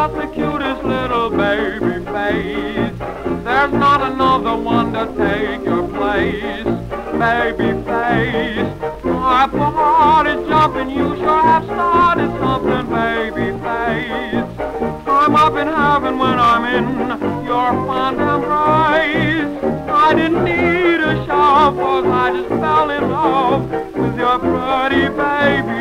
got the cutest little baby face. There's not another one to take your place, baby face. My heart is jumping, you sure have started something, baby face. I'm up in heaven when I'm in your fond embrace. I didn't need a shower, 'cause I just fell in love with your pretty baby.